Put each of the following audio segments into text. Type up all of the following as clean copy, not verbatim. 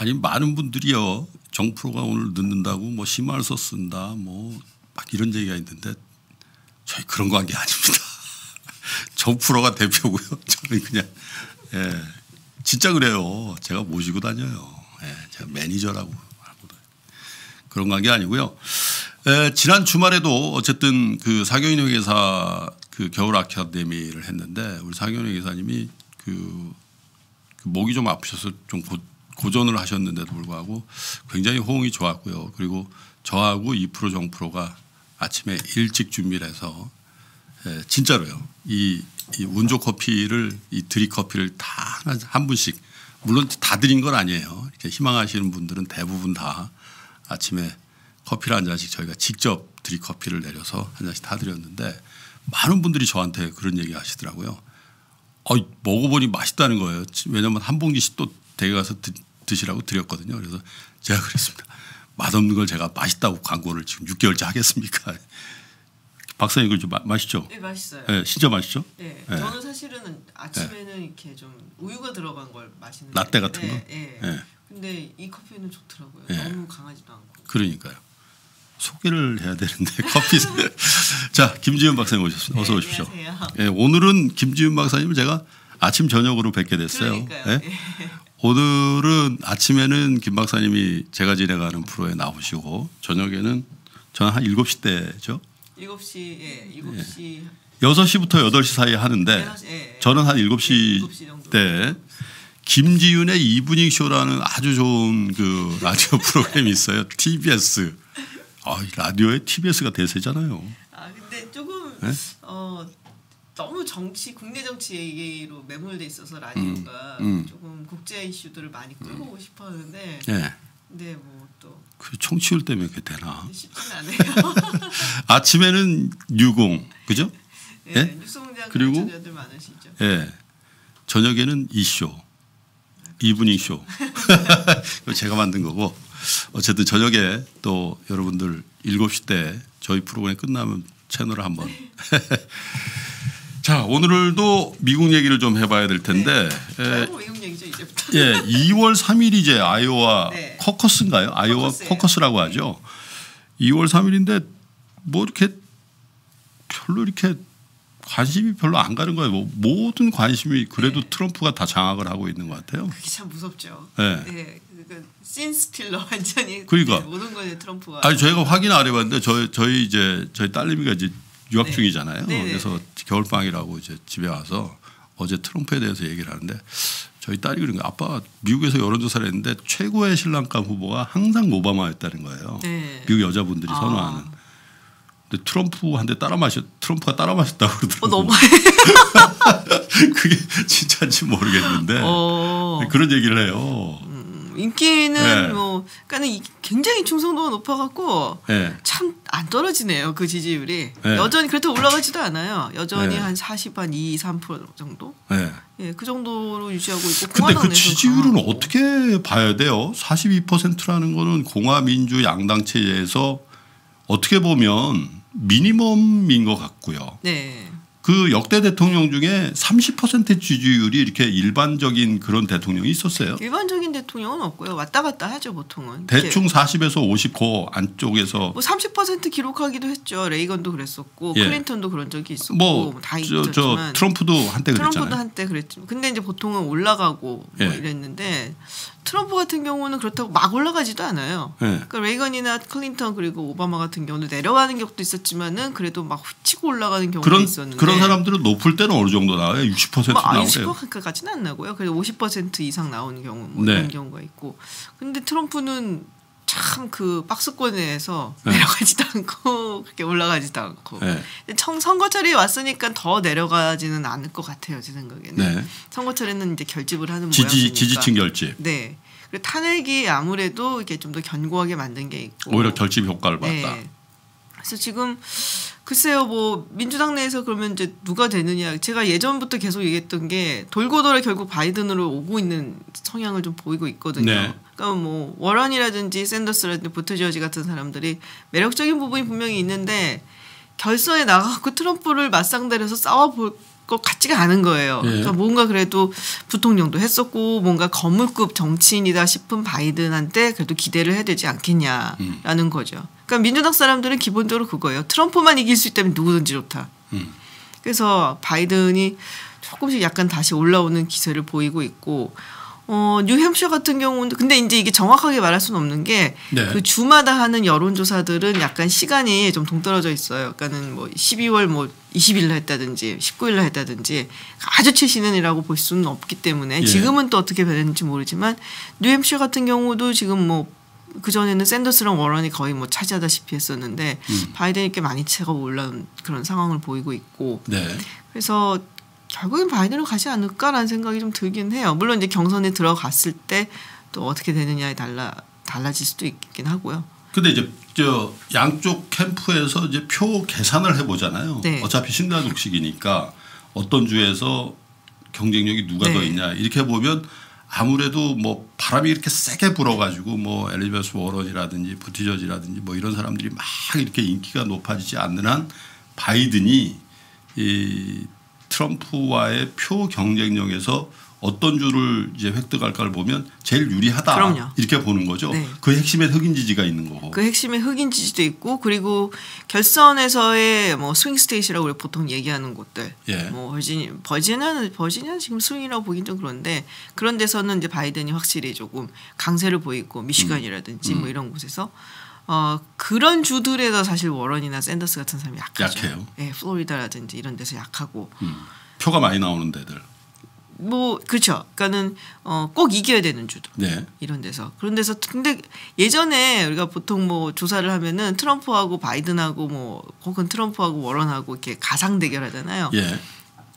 아니 많은 분들이요. 정프로가 오늘 늦는다고 뭐 심할서 쓴다 뭐 막 이런 얘기가 있는데 저희 그런 거 한 게 아닙니다. 정프로가 대표고요. 저는 그냥 예. 진짜 그래요. 제가 모시고 다녀요. 예. 제가 매니저라고 하거든요. 그런 거 한 게 아니고요. 예. 지난 주말에도 어쨌든 그 사경윤 회계사 그 겨울 아카데미를 했는데 우리 사경윤 회계사님이 그 목이 좀 아프셔서 좀 고전을 하셨는데도 불구하고 굉장히 호응이 좋았고요. 그리고 저하고 2% 정프로가 아침에 일찍 준비를 해서 진짜로요. 이 운조 커피를 이 드립커피를 다 한 분씩 물론 다 드린 건 아니에요. 이렇게 희망하시는 분들은 대부분 다 아침에 커피를 한 잔씩 저희가 직접 드립커피를 내려서 한 잔씩 다 드렸는데 많은 분들이 저한테 그런 얘기 하시더라고요. 먹어보니 맛있다는 거예요. 왜냐하면 한 봉지씩 또 댁에 가서 드시라고 드렸거든요. 그래서 제가 그랬습니다. 맛없는 걸 제가 맛있다고 광고를 지금 6개월째 하겠습니까? 박사님 이거 맛있죠? 네, 맛있어요. 네, 진짜 맛있죠? 네, 네. 저는 사실은 아침에는 네. 이렇게 좀 우유가 들어간 걸 마시는 라떼 같은 거? 네. 네. 근데 이 커피는 좋더라고요. 네. 너무 강하지도 않고. 그러니까요. 소개를 해야 되는데 커피. 자, 김지윤 박사님 오셨습니다. 어서 오십시오. 네, 안녕하세요. 예, 오늘은 김지윤 박사님을 제가 아침 저녁으로 뵙게 됐어요. 예? 예. 오늘은 아침에는 김 박사님이 제가 진행하는 프로에 나오시고 저녁에는 저는 한 7시 때죠. 7시. 예. 7시. 예. 6시부터 8시 사이에 하는데 6시, 예, 예. 저는 한 7시 때 김지윤의 이브닝 쇼라는 아주 좋은 그 라디오 프로그램이 있어요. TBS. 라디오에 TBS가 대세잖아요. 아 근데 조금 네? 너무 국내 정치 얘기로 매몰돼 있어서 라디오가 조금 국제 이슈들을 많이 끌고 오고 싶었는데. 네. 근데 뭐 또 그 청취율 때문에 그게 되나? 쉽지는 않아요. 아침에는 뉴공 그죠? 네, 예? 뉴스 공장 그리고 청자들 많으시죠. 예. 저녁에는 이쇼, 이브닝 쇼. 제가 만든 거고. 어쨌든 저녁에 또 여러분들 7시 때 저희 프로그램 끝나면 채널을 한번 자 오늘도 미국 얘기를 좀 해봐야 될 텐데 네. 미국 얘기죠 이제부터. 예, 2월 3일 이제 아이오와 네. 코커스인가요? 아이오와 코커스라고 하죠. 2월 3일인데 뭐 이렇게 별로 이렇게 관심이 별로 안 가는 거예요. 뭐 모든 관심이 그래도 네. 트럼프가 다 장악을 하고 있는 것 같아요. 그게 참 무섭죠. 네. 네. 씬스틸러 완전히 그러니까. 모든 거에 트럼프가. 아니 저희가 확인 안 해봤는데 저희 이제 저희 딸내미가 이제 유학 네. 중이잖아요. 네네. 그래서 겨울방학이라고 이제 집에 와서 어제 트럼프에 대해서 얘기를 하는데 저희 딸이 그런 거 아빠 미국에서 여론조사를 했는데 최고의 신랑감 후보가 항상 오바마였다는 거예요. 네. 미국 여자분들이 선호하는. 근데 트럼프한테 트럼프가 따라 마셨다고 그러더라고요. 그게 진짜인지 모르겠는데 그런 얘기를 해요. 인기는 네. 뭐 그러니까는 굉장히 충성도가 높아갖고 네. 참 안 떨어지네요 그 지지율이 네. 여전히 그렇다고 올라가지도 않아요. 여전히 네. 한 40, 한 2, 3% 정도 네. 네, 그 정도로 유지하고 있고. 근데 그 지지율은 강하고. 어떻게 봐야 돼요? 42%라는 거는 공화민주 양당체제에서 어떻게 보면 미니멈인 것 같고요. 네. 그 역대 대통령 중에 30% 지지율이 이렇게 일반적인 그런 대통령이 있었어요? 일반적인 대통령은 없고요. 왔다 갔다 하죠 보통은. 대충 40에서 50고 안쪽에서. 뭐 30% 기록하기도 했죠. 레이건도 그랬었고 예. 클린턴도 그런 적이 있었고 뭐 다 있었지만 저 트럼프도 한때 그랬잖아요. 트럼프도 한때 그랬죠. 근데 이제 보통은 올라가고 예. 뭐 이랬는데 트럼프 같은 경우는 그렇다고 막 올라가지도 않아요. 예. 그러니까 레이건이나 클린턴 그리고 오바마 같은 경우는 내려가는 경우도 있었지만은 그래도 막 후치고 올라가는 경우도 있었는데. 그런 사람들은 높을 때는 어느 정도 나와요? 60% 나오고요. 60%까지는 안 나고요. 그래도 50% 이상 나오는 경우 뭐 네. 이런 경우가 있고. 근데 트럼프는 참 그 박스권에서 네. 내려가지도 않고 그렇게 올라가지도 않고. 네. 선거철이 왔으니까 더 내려가지는 않을 것 같아요. 제 생각에는. 네. 선거철에는 이제 결집을 하는 모양이니까. 지지층 결집. 네. 그리고 탄핵이 아무래도 이게 좀 더 견고하게 만든 게 있고. 오히려 결집 효과를 봤다. 네. 그래서 지금 글쎄요 뭐 민주당 내에서 그러면 이제 누가 되느냐 제가 예전부터 계속 얘기했던 게 돌고 돌아 결국 바이든으로 오고 있는 성향을 좀 보이고 있거든요. 네. 그러니까 뭐 워런이라든지 샌더스라든지 부트저지 같은 사람들이 매력적인 부분이 분명히 있는데 결선에 나가고 트럼프를 맞상대해서 싸워볼 것 같지가 않은 거예요. 예. 그러니까 뭔가 그래도 부통령도 했었고 뭔가 거물급 정치인이다 싶은 바이든한테 그래도 기대를 해야 되지 않겠냐라는 거죠. 그러니까 민주당 사람들은 기본적으로 그거예요. 트럼프만 이길 수 있다면 누구든지 좋다. 그래서 바이든이 조금씩 약간 다시 올라오는 기세를 보이고 있고 뉴햄프셔 같은 경우는 근데 이제 이게 정확하게 말할 수는 없는 게 그 주마다 하는 여론조사들은 약간 시간이 좀 동떨어져 있어요. 그러니까는 뭐 12월 뭐 20일로 했다든지 19일로 했다든지 아주 최신은이라고 볼 수는 없기 때문에 지금은 또 어떻게 변했는지 모르지만 뉴햄프셔 같은 경우도 지금 뭐 그전에는 샌더스랑 워런이 거의 뭐 차지하다시피 했었는데 바이든이 꽤 많이 차가 올라온 그런 상황을 보이고 있고 그래서 결국엔 바이든으로 가지 않을까라는 생각이 좀 들긴 해요. 물론 이제 경선에 들어갔을 때 또 어떻게 되느냐에 달라질 수도 있긴 하고요. 근데 이제 저 양쪽 캠프에서 이제 표 계산을 해보잖아요. 어차피 신나독식이니까 어떤 주에서 경쟁력이 누가 더 있냐 이렇게 보면 아무래도 뭐 바람이 이렇게 세게 불어가지고 뭐 엘리자베스 워런이라든지 부티저지라든지 뭐 이런 사람들이 막 이렇게 인기가 높아지지 않는 한 바이든이 이 트럼프와의 표 경쟁력에서 어떤 주를 이제 획득할까를 보면 제일 유리하다. 이렇게 보는 거죠. 그 핵심에 흑인 지지가 있는 거고. 그 핵심에 흑인 지지도 있고 그리고 결선에서의 뭐 스윙 스테이트라고 우리 보통 얘기하는 곳들. 뭐 버지니아는 지금 스윙이라고 보긴 좀 그런데 그런 데서는 이제 바이든이 확실히 조금 강세를 보이고 미시간이라든지 뭐 이런 곳에서 그런 주들에서 사실 워런이나 샌더스 같은 사람이 약하죠. 약해요. 플로리다라든지 이런 데서 약하고. 표가 많이 나오는 데들. 뭐 그렇죠. 그러니까는 꼭 이겨야 되는 주들. 이런 데서. 그런 데서 근데 예전에 우리가 보통 뭐 조사를 하면은 트럼프하고 바이든하고 뭐 혹은 트럼프하고 워런하고 이렇게 가상 대결하잖아요.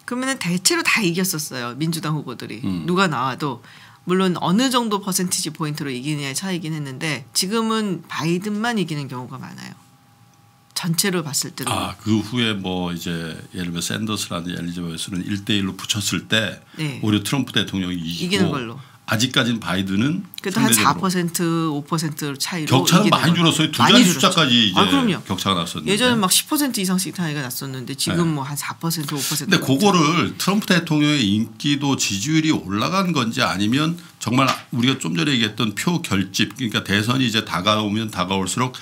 그러면은 대체로 다 이겼었어요. 민주당 후보들이 누가 나와도. 물론 어느 정도 퍼센티지 포인트로 이기느냐의 차이긴 했는데 지금은 바이든만 이기는 경우가 많아요. 전체로 봤을 때는. 그 후에 뭐 이제 예를 들면 샌더스라든지 엘리자베스는 1대1로 붙였을 때 오히려 트럼프 대통령이 이기는 걸로. 아직까지는 바이든은 그래도 한 4% 5% 차이로 격차는 많이 줄었어요. 두 자리 숫자까지 이제 격차가 났었는데 예전에 막 10% 이상씩 차이가 났었는데 지금 뭐 한 4% 5% 근데 그거를 트럼프 대통령의 인기도 지지율이 올라간 건지 아니면 정말 우리가 좀 전에 얘기했던 표 결집 그러니까 대선이 이제 다가오면 다가올수록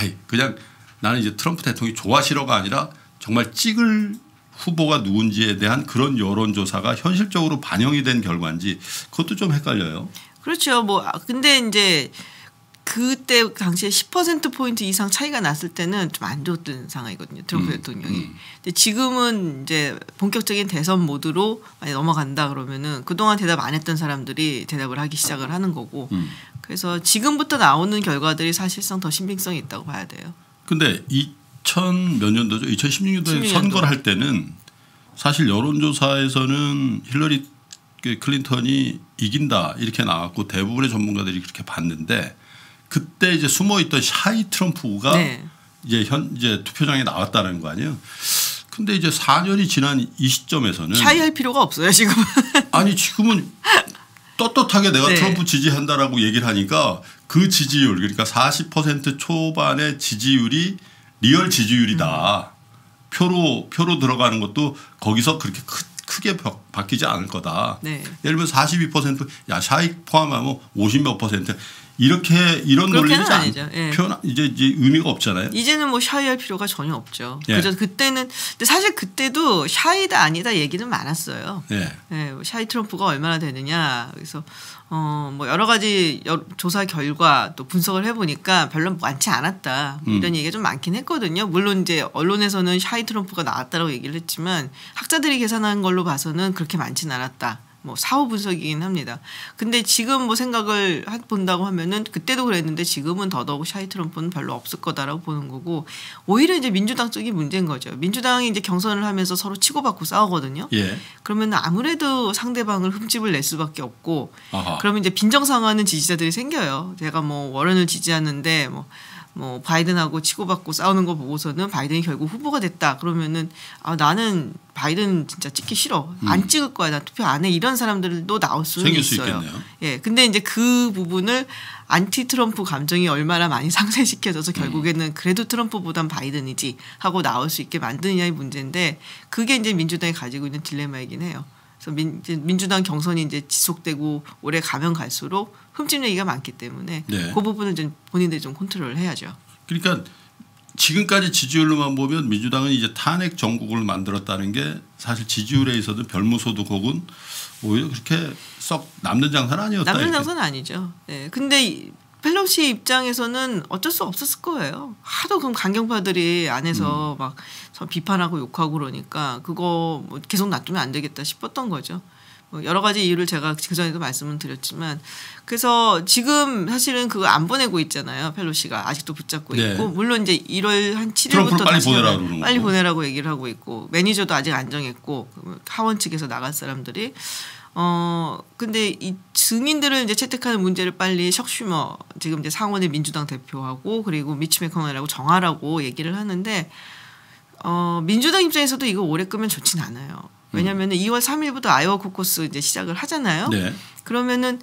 에이 그냥 나는 이제 트럼프 대통령이 좋아하시러가 아니라 정말 찍을 후보가 누군지에 대한 그런 여론조사가 현실적으로 반영이 된 결과인지 그것도 좀 헷갈려요. 그렇죠. 뭐 근데 이제 그때 당시에 10%포인트 이상 차이가 났을 때는 좀 안 좋던 상황이거든요. 트럼프 대통령이. 근데 지금은 이제 본격적인 대선 모드로 많이 넘어간다 그러면은 그동안 대답 안 했던 사람들이 대답을 하기 시작을 하는 거고 그래서 지금부터 나오는 결과들이 사실상 더 신빙성이 있다고 봐야 돼요. 근데 이 2000몇 년도죠? 2016년도에 선거를 할 때는 사실 여론조사에서는 힐러리 클린턴이 이긴다 이렇게 나왔고 대부분의 전문가들이 그렇게 봤는데 그때 이제 숨어있던 샤이 트럼프가 이제 투표장에 나왔다는 거 아니에요? 근데 이제 4년이 지난 이 시점에서는 샤이할 필요가 없어요 지금. 아니 지금은 떳떳하게 내가 트럼프 지지한다라고 얘기를 하니까 그 지지율 그러니까 40% 초반의 지지율이 리얼 지지율이다. 표로 들어가는 것도 거기서 그렇게 크게 바뀌지 않을 거다. 예를 들면 42% 야 샤이 포함하면 50몇 %. 이렇게 이런 논리는 이제 의미가 없잖아요. 이제는 뭐 샤이할 필요가 전혀 없죠. 그죠? 그때는 근데 사실 그때도 샤이다 아니다 얘기는 많았어요. 샤이 트럼프가 얼마나 되느냐. 그래서 뭐 여러 가지 조사 결과 또 분석을 해보니까 별로 많지 않았다. 이런 얘기가 좀 많긴 했거든요. 물론 이제 언론에서는 샤이 트럼프가 나왔다라고 얘기를 했지만 학자들이 계산한 걸로 봐서는 그렇게 많진 않았다. 뭐 사후 분석이긴 합니다. 근데 지금 뭐 생각을 본다고 하면은 그때도 그랬는데 지금은 더더욱 샤이 트럼프는 별로 없을 거다라고 보는 거고 오히려 이제 민주당 쪽이 문제인 거죠. 민주당이 이제 경선을 하면서 서로 치고받고 싸우거든요. 그러면 아무래도 상대방을 흠집을 낼 수밖에 없고 그러면 이제 빈정상하는 지지자들이 생겨요. 제가 뭐 워런을 지지하는데 뭐 뭐 바이든하고 치고받고 싸우는 거 보고서는 바이든이 결국 후보가 됐다 그러면은 아 나는 바이든 진짜 찍기 싫어 안 찍을 거야 나 투표 안 해 이런 사람들도 나올 수는 있어요. 예, 근데 이제 그 부분을 안티 트럼프 감정이 얼마나 많이 상쇄시켜져서 결국에는 그래도 트럼프보단 바이든이지 하고 나올 수 있게 만드느냐의 문제인데 그게 이제 민주당이 가지고 있는 딜레마이긴 해요. 그래서 민주당 경선이 이제 지속되고 오래 가면 갈수록 흠집 얘기가 많기 때문에 네. 그 부분은 이제 본인들이 좀 컨트롤을 해야죠. 그러니까 지금까지 지지율로만 보면 민주당은 이제 탄핵 정국을 만들었다는 게 사실 지지율에 있어도 별무소득 혹은 오히려 그렇게 썩 남는 장사는 아니었다. 남는 장사는 아니죠. 네. 근데 펠로시 입장에서는 어쩔 수 없었을 거예요. 하도 그럼 강경파들이 안에서 막 비판하고 욕하고 그러니까 그거 뭐 계속 놔두면 안 되겠다 싶었던 거죠. 뭐 여러 가지 이유를 제가 그전에도 말씀을 드렸지만 그래서 지금 사실은 그거 안 보내고 있잖아요. 펠로시가 아직도 붙잡고 네. 있고 물론 이제 1월 한 7일부터 빨리 보내라고 얘기를 하고 있고 매니저도 아직 안 정했고 하원 측에서 나갈 사람들이 근데 이 증인들을 이제 채택하는 문제를 빨리 척 슈머 지금 이제 상원의 민주당 대표하고 그리고 미치 맥커넬하고 정하라고 얘기를 하는데 민주당 입장에서도 이거 오래 끄면 좋진 않아요. 왜냐면은 2월 3일부터 아이오와 코커스 이제 시작을 하잖아요. 네. 그러면은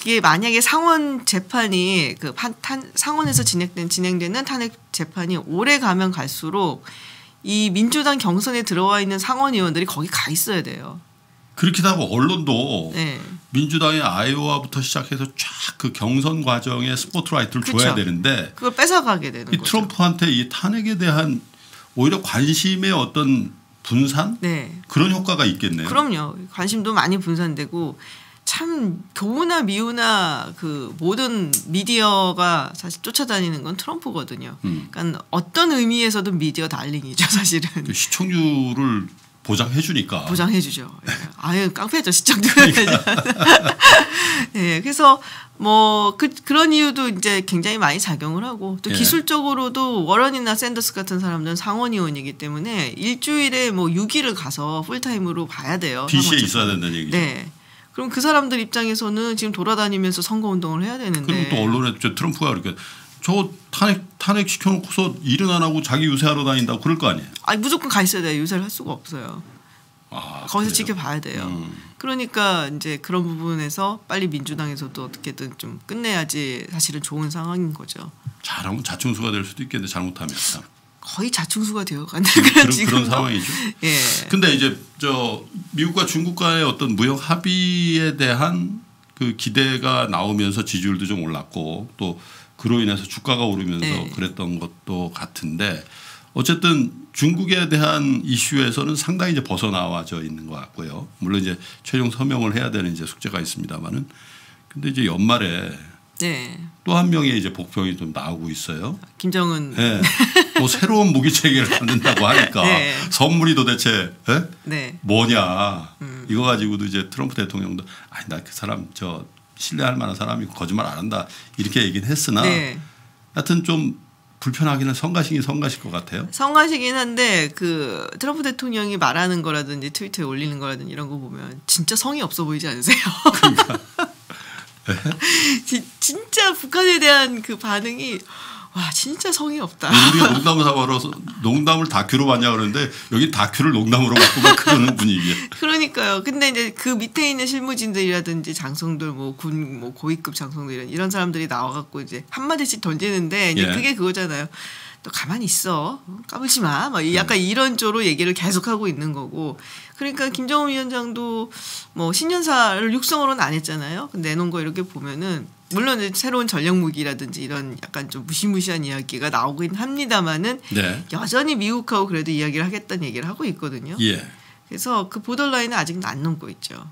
이게 만약에 상원 재판이 그 상원에서 진행되는 탄핵 재판이 오래 가면 갈수록 이 민주당 경선에 들어와 있는 상원 의원들이 거기 가 있어야 돼요. 그렇기도 하고 언론도 네. 민주당의 아이오와부터 시작해서 쫙 그 경선 과정에 스포트라이트를 그쵸. 줘야 되는데 그걸 뺏어가게 되는 거죠. 트럼프한테 이 탄핵에 대한 오히려 관심의 어떤 분산? 네. 그런 효과가 있겠네요. 그럼요. 관심도 많이 분산되고 참 교우나 미우나 그 모든 미디어가 사실 쫓아다니는 건 트럼프거든요. 그러니까 어떤 의미에서도 미디어 달링이죠 사실은. 그 시청률을 보장해 주니까. 보장해 주죠. 아유 깡패죠 시청률. 네, 그래서 뭐 그런 이유도 이제 굉장히 많이 작용을 하고 또 예. 기술적으로도 워런이나 샌더스 같은 사람들은 상원의원이기 때문에 일주일에 뭐 6일을 가서 풀타임으로 봐야 돼요. BC에 있어야 된다는 얘기죠. 네. 그럼 그 사람들 입장에서는 지금 돌아다니면서 선거운동을 해야 되는데. 그리고 또 언론에 트럼프가 이렇게 저 탄핵 시켜놓고서 일은 안 하고 자기 유세하러 다닌다고 그럴 거 아니에요. 아니 무조건 가 있어야 돼요. 유세를 할 수가 없어요. 아, 거기서 그래요? 지켜봐야 돼요. 그러니까 이제 그런 부분에서 빨리 민주당에서도 어떻게든 좀 끝내야지 사실은 좋은 상황인 거죠. 잘하면 자충수가 될 수도 있겠는데 잘못하면 거의 자충수가 되어가는 그런 상황이죠. 예. 근데 이제 저 미국과 중국과의 어떤 무역 합의에 대한 그 기대가 나오면서 지지율도 좀 올랐고 또 그로 인해서 주가가 오르면서 예. 그랬던 것도 같은데. 어쨌든 중국에 대한 이슈에서는 상당히 이제 벗어나와져 있는 것 같고요. 물론 이제 최종 서명을 해야 되는 이제 숙제가 있습니다만은. 근데 이제 연말에 네. 또 한 명의 이제 복병이 좀 나오고 있어요. 김정은. 네. 또 새로운 무기 체계를 만든다고 하니까 네. 선물이 도대체 네? 네. 뭐냐. 이거 가지고도 이제 트럼프 대통령도 아니 나 그 사람 저 신뢰할 만한 사람이고 거짓말 안 한다 이렇게 얘기는 했으나 네. 하여튼 좀. 불편하기는 성가시긴 것 같아요. 성가시긴 한데 그 트럼프 대통령이 말하는 거라든지 트위터에 올리는 거라든지 이런 거 보면 진짜 성의 없어 보이지 않으세요? 그러니까. 진짜 북한에 대한 그 반응이 와 진짜 성의 없다. 우리가 농담을 삼아서 농담을 다큐로 봤냐 그러는데 여기 다큐를 농담으로 갖고 막 그러는 분위기예요. 그러니까요. 근데 이제 그 밑에 있는 실무진들이라든지 장성들 뭐 군 뭐 고위급 장성들 이런 사람들이 나와갖고 이제 한 마디씩 던지는데 이제 예. 그게 그거잖아요. 또 가만히 있어 까불지 마. 막 약간 이런 쪽으로 얘기를 계속하고 있는 거고. 그러니까 김정은 위원장도 뭐 신년사를 육성으로는 안 했잖아요. 근데 내놓은 거 이렇게 보면은. 물론 새로운 전략 무기라든지 이런 약간 좀 무시무시한 이야기가 나오긴 합니다만은 네. 여전히 미국하고 그래도 이야기를 하겠다는 얘기를 하고 있거든요. 예. 그래서 그 보더라인은 아직 안 넘고 있죠.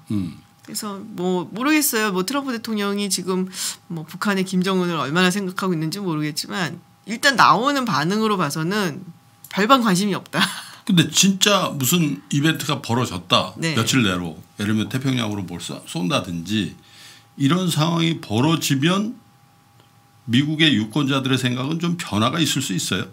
그래서 뭐 모르겠어요. 뭐 트럼프 대통령이 지금 뭐 북한의 김정은을 얼마나 생각하고 있는지 모르겠지만 일단 나오는 반응으로 봐서는 별반 관심이 없다. 근데 진짜 무슨 이벤트가 벌어졌다. 네. 며칠 내로 예를 들면 태평양으로 뭘 쏜다든지. 이런 상황이 벌어지면 미국의 유권자들의 생각은 좀 변화가 있을 수 있어요.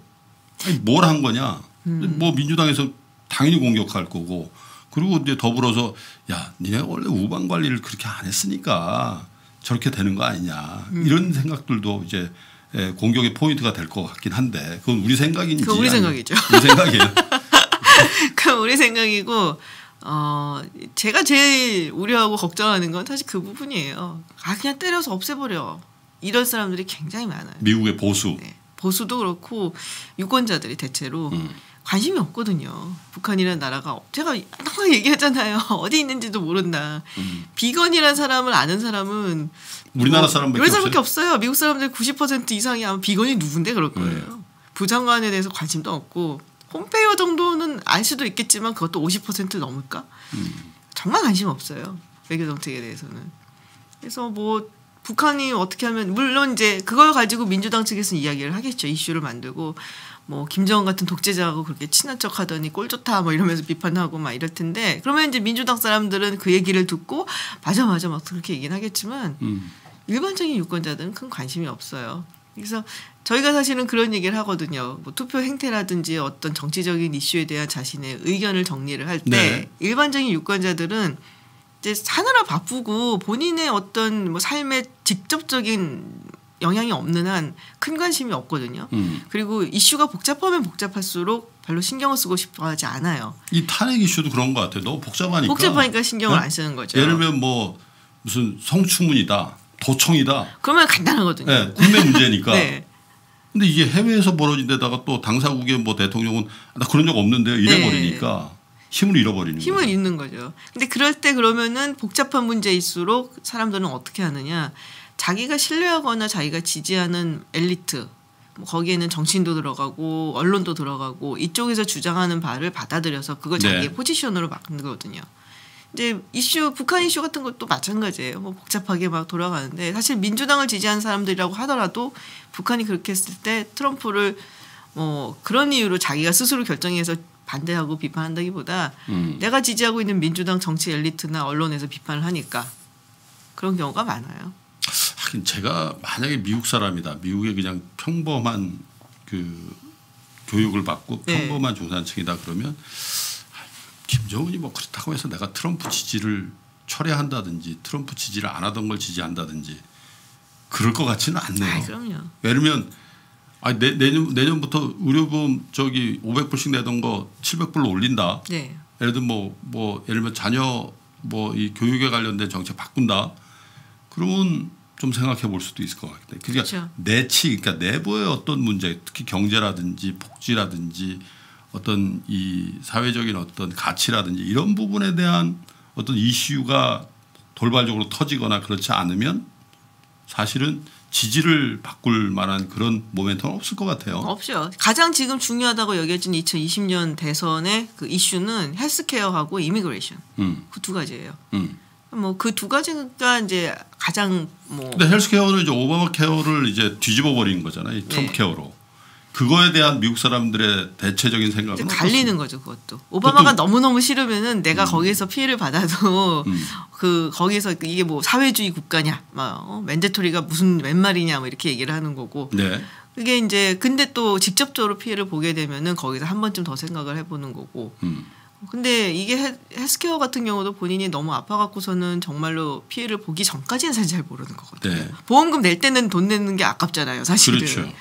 아니 뭘 한 거냐. 뭐 민주당에서 당연히 공격할 거고 그리고 이제 더불어서 야 니네 원래 우방 관리를 그렇게 안 했으니까 저렇게 되는 거 아니냐 이런 생각들도 이제 공격의 포인트가 될 것 같긴 한데 그건 우리 생각인지. 그건 우리 생각이죠. 우리 생각이에요. 그건 우리 생각이고 제가 제일 우려하고 걱정하는 건 사실 그 부분이에요. 아 그냥 때려서 없애버려. 이런 사람들이 굉장히 많아요. 미국의 보수. 네. 보수도 그렇고 유권자들이 대체로 관심이 없거든요. 북한이라는 나라가 제가 항상 얘기하잖아요. 어디 있는지도 모른다. 비건이라는 사람을 아는 사람은 우리나라 사람밖에 없어요. 미국 사람들 90% 이상이 아마 비건이 누군데 그럴 거예요. 부장관에 대해서 관심도 없고 홈페이어 정도는 알 수도 있겠지만 그것도 50% 넘을까? 정말 관심 없어요. 외교 정책에 대해서는. 그래서 뭐 북한이 어떻게 하면 물론 이제 그걸 가지고 민주당 측에서는 이야기를 하겠죠. 이슈를 만들고 뭐 김정은 같은 독재자하고 그렇게 친한 척하더니 꼴 좋다 뭐 이러면서 비판하고 막 이럴 텐데 그러면 이제 민주당 사람들은 그 얘기를 듣고 맞아 맞아 막 그렇게 얘기는 하겠지만 일반적인 유권자들은 큰 관심이 없어요. 그래서 저희가 사실은 그런 얘기를 하거든요. 뭐 투표 행태라든지 어떤 정치적인 이슈에 대한 자신의 의견을 정리를 할 때 네. 일반적인 유권자들은 이제 사느라 바쁘고 본인의 어떤 뭐 삶에 직접적인 영향이 없는 한 큰 관심이 없거든요. 그리고 이슈가 복잡하면 복잡할수록 별로 신경을 쓰고 싶어하지 않아요. 이 탄핵 이슈도 그런 것 같아요. 너무 복잡하니까. 복잡하니까 신경을 안 쓰는 거죠. 예를 들면 뭐 무슨 성추문이다, 도청이다. 그러면 간단하거든요. 네, 국내 문제니까. 네. 근데 이게 해외에서 벌어진 데다가 또 당사국의 뭐 대통령은 나 그런 적 없는데요. 이래버리니까. 네. 힘을 잃어버리는 거죠. 힘을 잃는 거죠. 근데 그럴 때 그러면은 복잡한 문제일수록 사람들은 어떻게 하느냐. 자기가 신뢰하거나 자기가 지지하는 엘리트. 뭐 거기에는 정치인도 들어가고 언론도 들어가고 이쪽에서 주장하는 바를 받아들여서 그걸 자기의 네. 포지션으로 만들거든요. 이제 이슈 북한 이슈 같은 것도 마찬가지예요. 뭐 복잡하게 막 돌아가는데 사실 민주당을 지지한 사람들이라고 하더라도 북한이 그렇게 했을 때 트럼프를 뭐 그런 이유로 자기가 스스로 결정해서 반대하고 비판한다기보다 내가 지지하고 있는 민주당 정치 엘리트나 언론에서 비판을 하니까 그런 경우가 많아요. 하긴 제가 만약에 미국 사람이다. 미국에 그냥 평범한 그 교육을 받고 평범한 중산층이다 그러면 김정은이 뭐 그렇다고 해서 내가 트럼프 지지를 철회한다든지 트럼프 지지를 안 하던 걸 지지한다든지 그럴 것 같지는 않네요. 아, 그럼요. 예를 들면 아 내년부터 의료보험 저기 500불씩 내던 거 700불로 올린다. 네. 예를 들면 예를 들면 자녀 이 교육에 관련된 정책 바꾼다. 그러면 좀 생각해 볼 수도 있을 것 같아요. 그러니까 그렇죠. 그러니까 내부의 어떤 문제, 특히 경제라든지 복지라든지 어떤 이 사회적인 어떤 가치라든지 이런 부분에 대한 어떤 이슈가 돌발적으로 터지거나 그렇지 않으면 사실은 지지를 바꿀 만한 그런 모멘텀은 없을 것 같아요. 없죠. 가장 지금 중요하다고 여겨진 2020년 대선의 그 이슈는 헬스케어하고 이미그레이션. 그 두 가지예요. 뭐 그 두 가지가 이제 가장 근데 헬스케어는 이제 오바마 케어를 이제 뒤집어 버린 거잖아요. 이 트럼프 케어로. 그거에 대한 미국 사람들의 대체적인 생각은 갈리는 거죠. 그것도 오바마가 너무너무 싫으면은 내가 거기에서 피해를 받아도 그 거기에서 이게 뭐 사회주의 국가냐 막 맨데토리가 무슨 웬 말이냐 뭐 이렇게 얘기를 하는 거고 네. 그게 이제 근데 또 직접적으로 피해를 보게 되면은 거기서 한 번쯤 더 생각을 해보는 거고 근데 이게 헬스케어 같은 경우도 본인이 너무 아파갖고서는 정말로 피해를 보기 전까지는 사실 잘 모르는 거거든요. 네. 보험금 낼 때는 돈 내는 게 아깝잖아요 사실은. 그렇죠.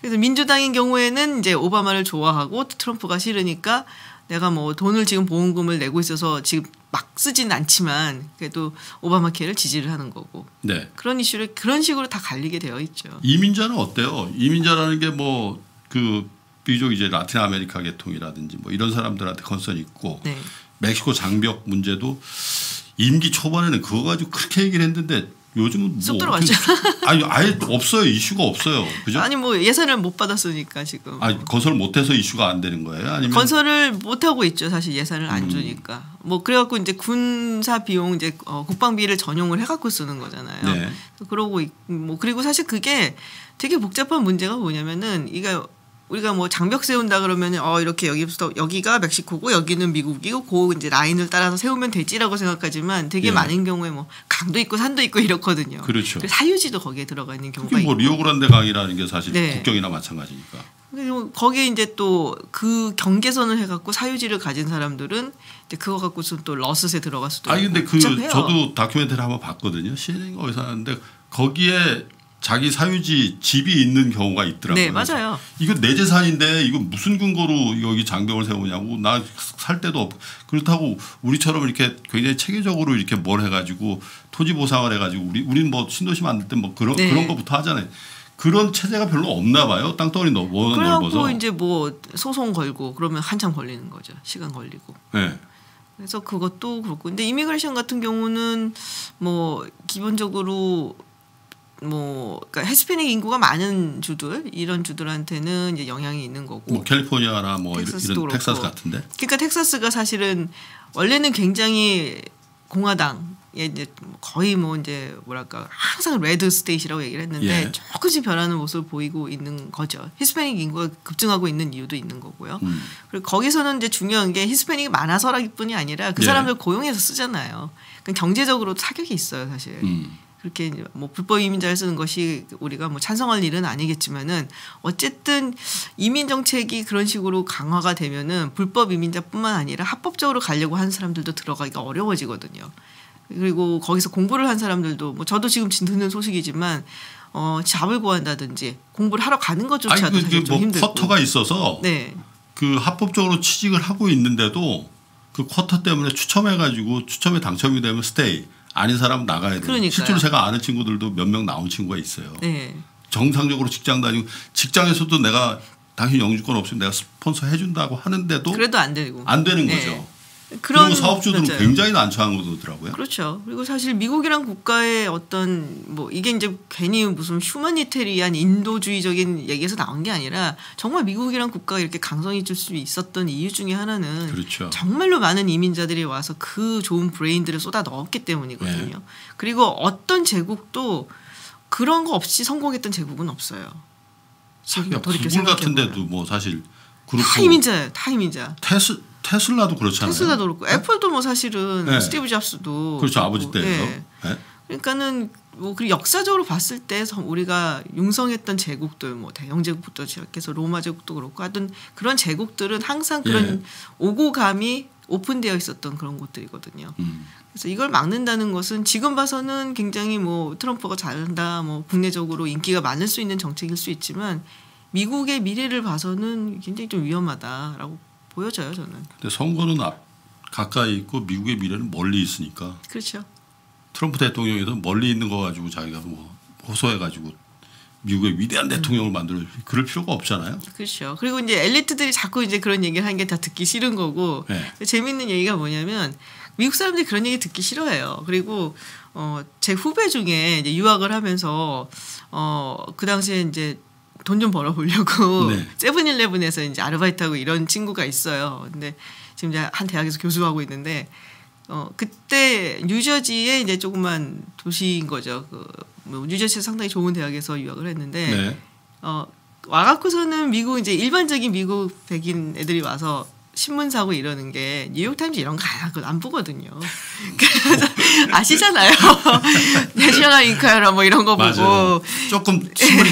그래서 민주당인 경우에는 이제 오바마를 좋아하고 트럼프가 싫으니까 내가 뭐 돈을 지금 보험금을 내고 있어서 지금 막 쓰진 않지만 그래도 오바마 케어를 지지를 하는 거고 네. 그런 이슈를 그런 식으로 다 갈리게 되어 있죠. 이민자는 어때요? 이민자라는 게 뭐 그 비족 이제 라틴 아메리카 계통이라든지 뭐 이런 사람들한테 컨선이 있고 네. 멕시코 장벽 문제도 임기 초반에는 그거 가지고 그렇게 얘기를 했는데 요즘은 뭐 들어가죠. 아니 아예 없어요. 이슈가 없어요. 그죠? 아니 뭐 예산을 못 받았으니까 지금. 아니 건설 못해서 이슈가 안 되는 거예요? 아니면 건설을 못 하고 있죠. 사실 예산을 안 주니까. 뭐 그래갖고 이제 군사 비용 이제 국방비를 전용을 해갖고 쓰는 거잖아요. 네. 그러고 뭐 그리고 사실 그게 되게 복잡한 문제가 뭐냐면은 이게 우리가 뭐 장벽 세운다 그러면은 이렇게 여기부터 여기가 멕시코고 여기는 미국이고 그 이제 라인을 따라서 세우면 되지라고 생각하지만 되게 예. 많은 경우에 뭐 강도 있고 산도 있고 이렇거든요. 그렇죠. 사유지도 거기에 들어가 있는 경우가 뭐 있고. 리오그란데 강이라는 게 사실 네. 국경이나 마찬가지니까. 거기에 이제 또 그 경계선을 해갖고 사유지를 가진 사람들은 이제 그거 갖고서 또 러스에 들어갈 수도 있고. 근데 그 저도 다큐멘터리를 한번 봤거든요. CNN 어디서 하는데 거기에 자기 사유지 집이 있는 경우가 있더라고요. 네, 맞아요. 이거 내 재산인데 이거 무슨 근거로 여기 장벽을 세우냐고, 나 살 데도 없고. 그렇다고 우리처럼 이렇게 굉장히 체계적으로 이렇게 뭘 해가지고 토지 보상을 해가지고 우린 뭐 신도시 만들 때 뭐 그런 네. 그런 거부터 하잖아요. 그런 체제가 별로 없나 봐요. 땅덩이 너무 넓어서. 그래갖고 이제 뭐 소송 걸고 그러면 한참 걸리는 거죠. 시간 걸리고. 네. 그래서 그것도 그렇고. 근데 이미그레이션 같은 경우는 뭐 기본적으로 뭐 그러니까 히스패닉 인구가 많은 주들 이런 주들한테는 이제 영향이 있는 거고. 뭐 캘리포니아나 뭐 이런 텍사스 같은데. 그러니까 텍사스가 사실은 원래는 굉장히 공화당 이제 거의 뭐 이제 뭐랄까 항상 레드 스테이트라고 얘기를 했는데 예. 조금씩 변하는 모습을 보이고 있는 거죠. 히스패닉 인구가 급증하고 있는 이유도 있는 거고요. 그리고 거기서는 이제 중요한 게 히스패닉이 많아서라기뿐이 아니라 그 사람들 예. 고용해서 쓰잖아요. 그러니까 경제적으로 타격이 있어요, 사실. 그렇게 뭐 불법 이민자를 쓰는 것이 우리가 뭐 찬성할 일은 아니겠지만은 어쨌든 이민 정책이 그런 식으로 강화가 되면은 불법 이민자뿐만 아니라 합법적으로 가려고 하는 사람들도 들어가기가 어려워지거든요. 그리고 거기서 공부를 한 사람들도 뭐 저도 지금 듣는 소식이지만 잡을 구한다든지 공부를 하러 가는 것조차도 아니, 사실 좀 뭐 힘들고 쿼터가 있어서 네. 그 합법적으로 취직을 하고 있는데도 그 쿼터 때문에 추첨해가지고 추첨에 당첨이 되면 스테이 아닌 사람은 나가야 돼요. 실제로 제가 아는 친구들도 몇 명 나온 친구가 있어요. 네. 정상적으로 직장 다니고 직장에서도 내가 당신 영주권 없으면 내가 스폰서 해준다고 하는데도 그래도 안 되고 안 되는 네. 거죠. 그런 사업주들은 맞아요. 굉장히 난처한 거더라고요. 그렇죠. 그리고 사실 미국이란 국가의 어떤 뭐 이게 이제 괜히 무슨 휴머니테리안 인도주의적인 얘기에서 나온 게 아니라 정말 미국이란 국가가 이렇게 강성이 줄 수 있었던 이유 중에 하나는 그렇죠. 정말로 많은 이민자들이 와서 그 좋은 브레인들을 쏟아 넣었기 때문이거든요. 네. 그리고 어떤 제국도 그런 거 없이 성공했던 제국은 없어요. 구글 같은 데도 뭐 사실 다 이민자예요. 다 이민자. 테슬라도 그렇잖아요. 테슬라도 그렇고 애플도 뭐 사실은 네. 스티브 잡스도 그렇죠. 아버지 때에서. 네. 네. 그러니까는 뭐 그리고 역사적으로 봤을 때 우리가 융성했던 제국들 뭐 대영 제국부터 시작해서 로마 제국도 그렇고 하여튼 그런 제국들은 항상 그런 예. 오고감이 오픈되어 있었던 그런 곳들이거든요. 그래서 이걸 막는다는 것은 지금 봐서는 굉장히 뭐 트럼프가 잘한다 뭐 국내적으로 인기가 많을 수 있는 정책일 수 있지만 미국의 미래를 봐서는 굉장히 좀 위험하다라고 보여져요, 저는. 근데 선거는 가까이 있고 미국의 미래는 멀리 있으니까. 그렇죠. 트럼프 대통령에서 멀리 있는 거 가지고 자기가 뭐 호소해가지고 미국의 위대한 대통령을 만들어 그럴 필요가 없잖아요. 그렇죠. 그리고 이제 엘리트들이 자꾸 이제 그런 얘기를 하는 게 다 듣기 싫은 거고. 네. 재밌는 얘기가 뭐냐면 미국 사람들이 그런 얘기 듣기 싫어해요. 그리고 제 후배 중에 이제 유학을 하면서 그 당시에 이제 돈 좀 벌어보려고 네. 세븐일레븐에서 이제 아르바이트하고 이런 친구가 있어요. 근데 지금 이제 한 대학에서 교수하고 있는데 그때 뉴저지의 이제 조그만 도시인 거죠. 그 뭐 뉴저지에서 상당히 좋은 대학에서 유학을 했는데 네. 와갖고서는 미국 이제 일반적인 미국 백인 애들이 와서 신문 사고 이러는 게 뉴욕타임즈 이런 거 안 보거든요. 그래서 아시잖아요. 내셔널 인콰이러 뭐 이런 거 맞아요. 보고 조금 신문이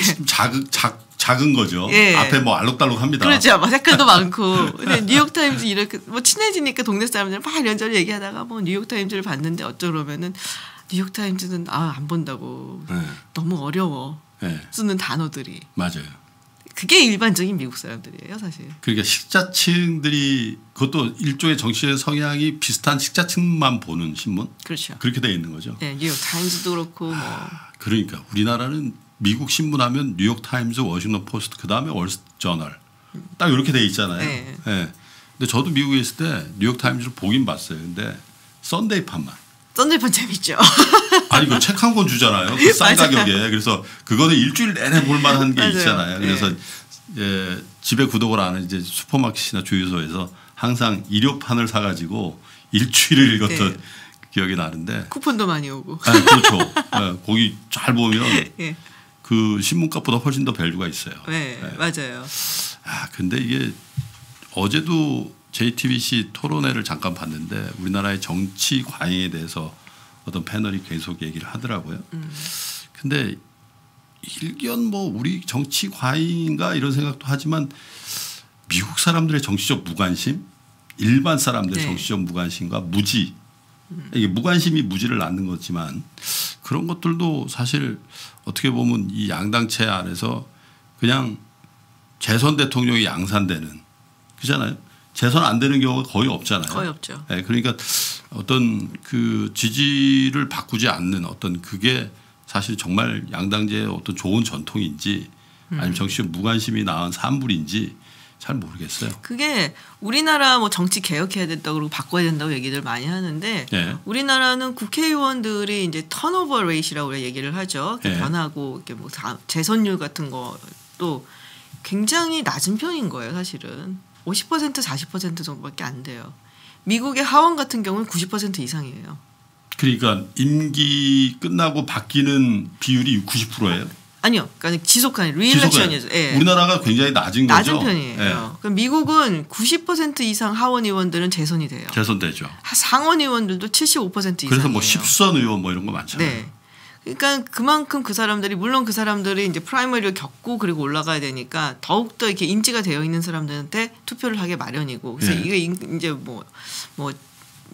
작은 거죠. 예. 앞에 뭐 알록달록합니다. 그렇죠. 막 색깔도 많고. 근데 뉴욕타임즈 이렇게 뭐 친해지니까 동네 사람들 막 이런저런 얘기하다가 뭐 뉴욕타임즈를 봤는데 어쩌 그러면은 뉴욕타임즈는 안 본다고. 예. 너무 어려워. 예. 쓰는 단어들이. 맞아요. 그게 일반적인 미국 사람들이에요, 사실. 그러니까 식자층들이 그것도 일종의 정치의 성향이 비슷한 식자층만 보는 신문. 그렇죠. 그렇게 돼 있는 거죠. 네, 뉴욕 타임즈도 그렇고. 뭐. 그러니까 우리나라는 미국 신문하면 뉴욕 타임즈, 워싱턴 포스트, 그 다음에 월스저널 딱 이렇게 돼 있잖아요. 네. 네. 근데 저도 미국에 있을 때 뉴욕 타임즈를 보긴 봤어요. 근데 썬데이 판만. 썬데이판 재밌죠. 아니 그 책 한 권 주잖아요. 그 싼 가격에. 그래서 그거는 일주일 내내 볼만한 게 있잖아요. 그래서 예, 집에 구독을 안 해 이제 슈퍼마켓이나 주유소에서 항상 일요판을 사가지고 일주일을 읽었던 네. 기억이 나는데. 쿠폰도 많이 오고. 네, 그렇죠. 네, 거기 잘 보면 네. 그 신문값보다 훨씬 더 밸류가 있어요. 네, 네. 맞아요. 아 근데 이게 어제도. JTBC 토론회를 잠깐 봤는데 우리나라의 정치 과잉에 대해서 어떤 패널이 계속 얘기를 하더라고요. 근데 일견 뭐 우리 정치 과잉인가 이런 생각도 하지만 미국 사람들의 정치적 무관심, 일반 사람들의 네. 정치적 무관심과 무지, 이게 무관심이 무지를 낳는 거지만 그런 것들도 사실 어떻게 보면 이 양당체 안에서 그냥 재선 대통령이 양산되는 그잖아요. 재선 안 되는 경우가 거의 없잖아요. 거의 없죠. 네, 그러니까 어떤 그 지지를 바꾸지 않는 어떤 그게 사실 정말 양당제의 어떤 좋은 전통인지 아니면 정치적 무관심이 낳은 산물인지 잘 모르겠어요. 그게 우리나라 뭐 정치 개혁해야 된다고 그러고 바꿔야 된다고 얘기들 많이 하는데 네. 우리나라는 국회의원들이 이제 턴오버 레이시라고 얘기를 하죠. 네. 변하고 이렇게 뭐 재선율 같은 것도 굉장히 낮은 편인 거예요. 사실은 50% 40% 정도밖에 안 돼요. 미국의 하원 같은 경우는 90% 이상이에요. 그러니까 임기 끝나고 바뀌는 비율이 90%예요? 아니요. 그러니까 지속하는 리일렉션이죠. 예. 우리나라가 굉장히 낮은 거죠. 낮은 편이에요. 예. 그러니까 미국은 90% 이상 하원 의원들은 재선이 돼요. 재선되죠. 상원 의원들도 75% 이상이에요. 그래서 뭐 10선 의원 뭐 이런 거 많잖아요. 네. 그러니까 그만큼 그 사람들이 물론 그 사람들이 이제 프라이머리를 겪고 그리고 올라가야 되니까 더욱더 이렇게 인지가 되어 있는 사람들한테 투표를 하게 마련이고 그래서 예. 이게 이제 뭐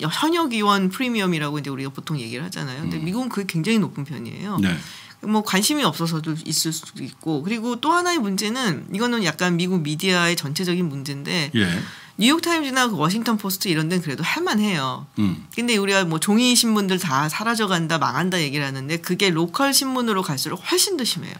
현역 의원 프리미엄이라고 이제 우리가 보통 얘기를 하잖아요. 근데 미국은 그게 굉장히 높은 편이에요. 네. 뭐 관심이 없어서도 있을 수도 있고 그리고 또 하나의 문제는 이거는 약간 미국 미디어의 전체적인 문제인데 예. 뉴욕타임즈나 워싱턴 포스트 이런 데는 그래도 할만해요. 근데 우리가 뭐 종이 신문들 다 사라져간다 망한다 얘기를 하는데 그게 로컬 신문으로 갈수록 훨씬 더 심해요.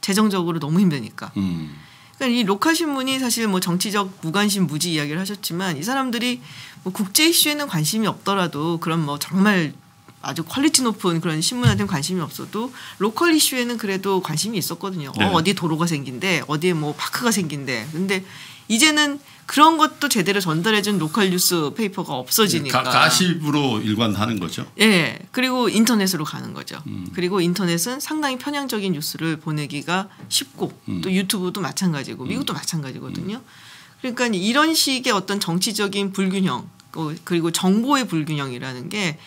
재정적으로 너무 힘드니까. 그러니까 이 로컬 신문이 사실 뭐 정치적 무관심 무지 이야기를 하셨지만 이 사람들이 뭐 국제 이슈에는 관심이 없더라도 그런 뭐 정말 아주 퀄리티 높은 그런 신문한테는 관심이 없어도 로컬 이슈에는 그래도 관심이 있었거든요. 네. 어디 도로가 생긴대 어디에 뭐 파크가 생긴대. 근데 이제는 그런 것도 제대로 전달해준 로컬 뉴스 페이퍼가 없어지니까. 가십으로 일관하는 거죠. 예. 그리고 인터넷으로 가는 거죠. 그리고 인터넷은 상당히 편향적인 뉴스를 보내기가 쉽고 또 유튜브도 마찬가지고 미국도 마찬가지거든요. 그러니까 이런 식의 어떤 정치적인 불균형 그리고 정보의 불균형이라는 게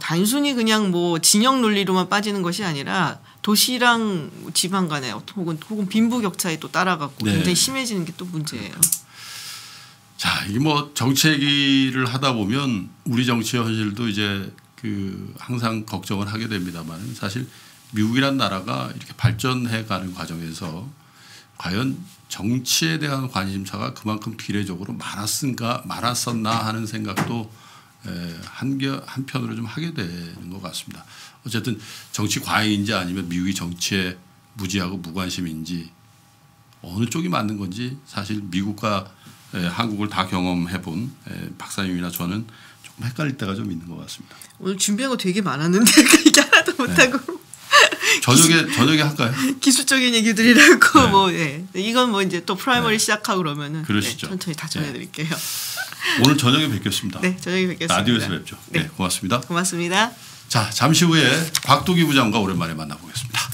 단순히 그냥 뭐 진영 논리로만 빠지는 것이 아니라 도시랑 지방 간의 혹은 빈부격차에 또 따라가고 네. 굉장히 심해지는 게 또 문제예요. 자, 이게 뭐 정치 얘기를 하다 보면 우리 정치의 현실도 이제 그 항상 걱정을 하게 됩니다만 사실 미국이란 나라가 이렇게 발전해 가는 과정에서 과연 정치에 대한 관심사가 그만큼 비례적으로 많았었나 하는 생각도 한편으로 좀 하게 되는 것 같습니다. 어쨌든 정치 과잉인지 아니면 미국이 정치에 무지하고 무관심인지 어느 쪽이 맞는 건지 사실 미국과 한국을 다 경험해본 박사님이나 저는 조금 헷갈릴 때가 좀 있는 것 같습니다. 오늘 준비한 거 되게 많았는데 얘기 하나도 못하고 저녁에 할까요? 기술적인 얘기들이라고 네. 뭐 예. 이건 뭐 이제 또 프라이머리 네. 시작하고 그러면은 네, 천천히 다 전해드릴게요. 네. 오늘 저녁에 뵙겠습니다. 네, 저녁에 뵙겠습니다. 라디오에서 뵙죠. 네, 고맙습니다. 고맙습니다. 자, 잠시 후에 곽두기 부장과 오랜만에 만나보겠습니다.